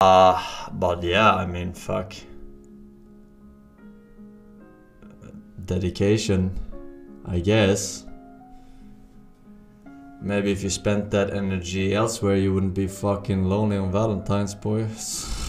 But yeah, I mean, fuck. Dedication, I guess. Maybe if you spent that energy elsewhere, you wouldn't be fucking lonely on Valentine's, boys.